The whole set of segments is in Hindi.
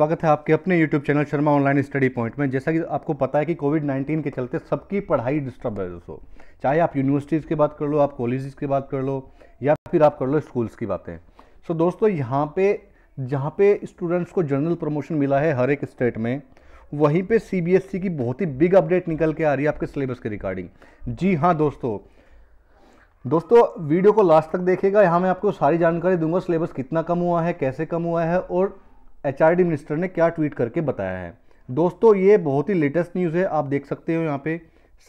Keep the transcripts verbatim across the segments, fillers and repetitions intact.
स्वागत है आपके अपने YouTube channel Sharma online study point में। जैसा कि आपको पता है कि कोविड नाइन्टीन के चलते सबकी पढ़ाई डिस्टर्बेंस हो, चाहे आप यूनिवर्सिटीज़ की बात कर लो, आप कॉलेजेस की बात कर लो, या फिर आप कर लो स्कूल्स की बातें। सो so, दोस्तों यहाँ पे जहाँ पे स्टूडेंट्स को जनरल प्रमोशन मिला है हर एक स्टेट में, वहीं पर सी बी एस ई की बहुत ही बिग अपडेट निकल के आ रही है आपके सिलेबस के रिगार्डिंग। जी हाँ दोस्तों, दोस्तों वीडियो को लास्ट तक देखिएगा। यहाँ मैं आपको सारी जानकारी दूंगा, सिलेबस कितना कम हुआ है, कैसे कम हुआ है और एच आर डी मिनिस्टर ने क्या ट्वीट करके बताया है। दोस्तों ये बहुत ही लेटेस्ट न्यूज़ है, आप देख सकते हो यहाँ पे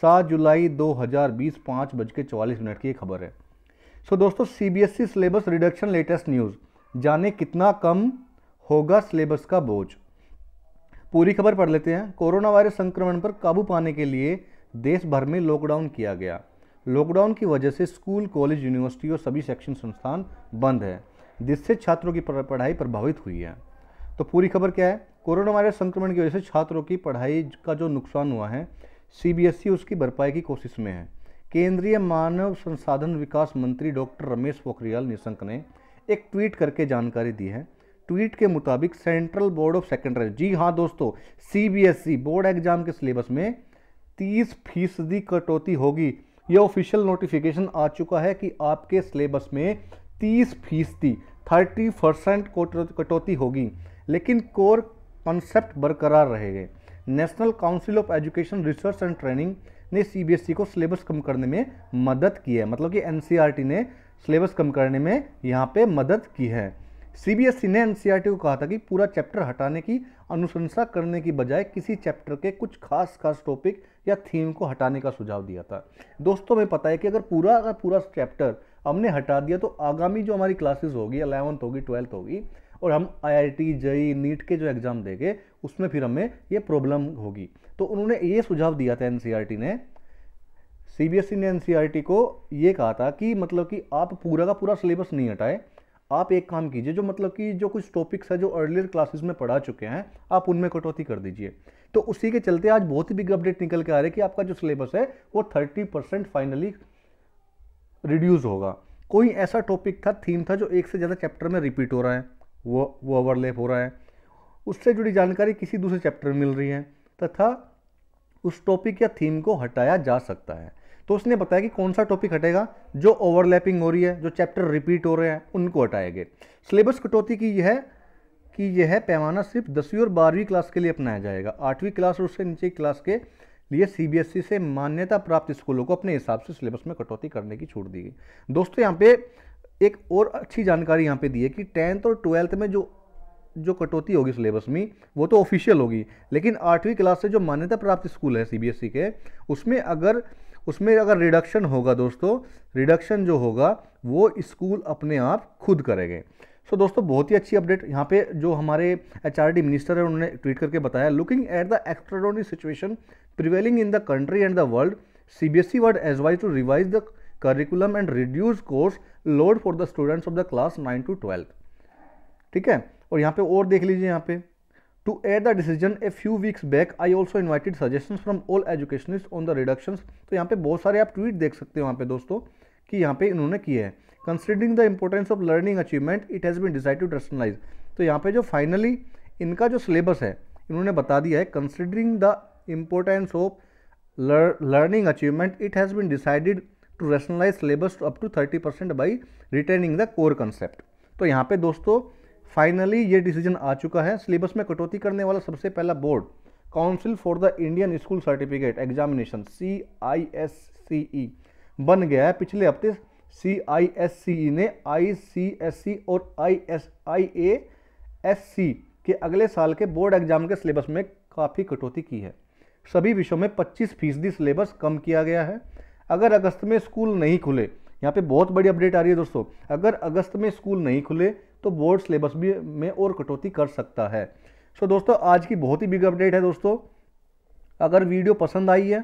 सात जुलाई दो हज़ार बीस पाँच बज के चौवालीस मिनट की खबर है। सो दोस्तों C B S E syllabus reduction latest news, जाने कितना कम होगा सिलेबस का बोझ। पूरी खबर पढ़ लेते हैं। कोरोना वायरस संक्रमण पर काबू पाने के लिए देश भर में लॉकडाउन किया गया। लॉकडाउन की वजह से स्कूल, कॉलेज, यूनिवर्सिटी और सभी शैक्षणिक संस्थान बंद है, जिससे छात्रों की पढ़ाई प्रभावित हुई है। तो पूरी खबर क्या है? कोरोना वायरस संक्रमण की वजह से छात्रों की पढ़ाई का जो नुकसान हुआ है, सी बी एस ई उसकी भरपाई की कोशिश में है। केंद्रीय मानव संसाधन विकास मंत्री डॉक्टर रमेश पोखरियाल निशंक ने एक ट्वीट करके जानकारी दी है। ट्वीट के मुताबिक सेंट्रल बोर्ड ऑफ सेकेंडरी, जी हाँ दोस्तों, C B S E board exam के सिलेबस में तीस फीसदी कटौती होगी। यह ऑफिशियल नोटिफिकेशन आ चुका है कि आपके सिलेबस में तीस फीसदी थर्टी परसेंट कटौती होगी, लेकिन कोर कॉन्सेप्ट बरकरार रहेंगे। National council of education research and training ने सी बी एस ई को सिलेबस कम करने में मदद की है, मतलब कि N C E R T ने सिलेबस कम करने में यहाँ पे मदद की है। सी बी एस ई ने N C E R T को कहा था कि पूरा चैप्टर हटाने की अनुशंसा करने की बजाय किसी चैप्टर के कुछ खास खास टॉपिक या थीम को हटाने का सुझाव दिया था। दोस्तों में पता है कि अगर पूरा अगर पूरा चैप्टर हमने हटा दिया तो आगामी जो हमारी क्लासेस होगी, अलेवंथ होगी, ट्वेल्थ होगी, और हम आई I T J E E NEET के जो एग्ज़ाम देंगे उसमें फिर हमें ये प्रॉब्लम होगी। तो उन्होंने ये सुझाव दिया था, N C E R T ने सी बी एस ई ने N C E R T को ये कहा था कि मतलब कि आप पूरा का पूरा सिलेबस नहीं हटाए, आप एक काम कीजिए, जो मतलब कि जो कुछ टॉपिक्स है जो अर्लियर क्लासेस में पढ़ा चुके हैं आप उनमें कटौती कर दीजिए। तो उसी के चलते आज बहुत ही बिग अपडेट निकल के आ रही है कि आपका जो सिलेबस है वो थर्टी परसेंट फाइनली रिड्यूस होगा। कोई ऐसा टॉपिक था, थीम था जो एक से ज़्यादा चैप्टर में रिपीट हो रहा है, वो वो ओवरलैप हो रहा है, उससे जुड़ी जानकारी किसी दूसरे चैप्टर में मिल रही है, तथा उस टॉपिक या थीम को हटाया जा सकता है। तो उसने बताया कि कौन सा टॉपिक हटेगा, जो ओवरलैपिंग हो रही है, जो चैप्टर रिपीट हो रहे हैं उनको हटाएंगे। सिलेबस कटौती की यह है कि यह पैमाना सिर्फ दसवीं और बारहवीं क्लास के लिए अपनाया जाएगा। आठवीं क्लास और उससे नीचे क्लास के लिए सी बी एस ई से मान्यता प्राप्त स्कूलों को अपने हिसाब से सिलेबस में कटौती करने की छूट दी गई। दोस्तों यहाँ पे एक और अच्छी जानकारी यहाँ पे दी है कि टेंथ और ट्वेल्थ में जो जो कटौती होगी सिलेबस में वो तो ऑफिशियल होगी, लेकिन आठवीं क्लास से जो मान्यता प्राप्त स्कूल है सी बी एस ई के, उसमें अगर उसमें अगर रिडक्शन होगा दोस्तों, रिडक्शन जो होगा वो स्कूल अपने आप खुद करेंगे। सो दोस्तों बहुत ही अच्छी अपडेट यहाँ पे जो हमारे एच आर डी मिनिस्टर है उन्होंने ट्वीट करके बताया। Looking at the extraordinary situation prevailing in the country and the world, C B S E word advise to revise the curriculum and reduce course load for the students of the class nine to twelfth. ठीक है, और यहाँ पे और देख लीजिए, यहाँ पे to aid the decision a few weeks back I also invited suggestions from all educationist on the reductions. तो यहाँ पे बहुत सारे आप ट्वीट देख सकते हो यहाँ पे दोस्तों कि यहाँ पे इन्होंने किए हैं। Considering the importance of learning achievement it has been decided to rationalise. तो यहाँ पे जो फाइनली इनका जो सिलेबस है इन्होंने बता दिया है, considering the importance of learning achievement it has been decided to rationalise syllabus up to thirty percent by retaining the core concept. तो यहाँ पे दोस्तों फाइनली ये डिसीजन आ चुका है। सिलेबस में कटौती करने वाला सबसे पहला board council for the Indian school certificate examination C I S C E बन गया है। पिछले हफ्ते सी आई एस सी ई ने आई सी एस सी और आई आई एस सी के अगले साल के बोर्ड एग्जाम के सिलेबस में काफ़ी कटौती की है। सभी विषयों में पच्चीस फीसदी सिलेबस कम किया गया है। अगर अगस्त में स्कूल नहीं खुले, यहाँ पे बहुत बड़ी अपडेट आ रही है दोस्तों, अगर अगस्त में स्कूल नहीं खुले तो बोर्ड सिलेबस भी में और कटौती कर सकता है। सो दोस्तों आज की बहुत ही बिग अपडेट है दोस्तों। अगर वीडियो पसंद आई है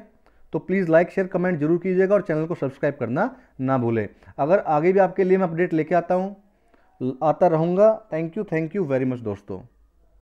तो प्लीज़ लाइक, शेयर, कमेंट जरूर कीजिएगा और चैनल को सब्सक्राइब करना ना भूलें। अगर आगे भी आपके लिए मैं अपडेट लेके आता हूँ आता रहूँगा। Thank you, thank you very much दोस्तों।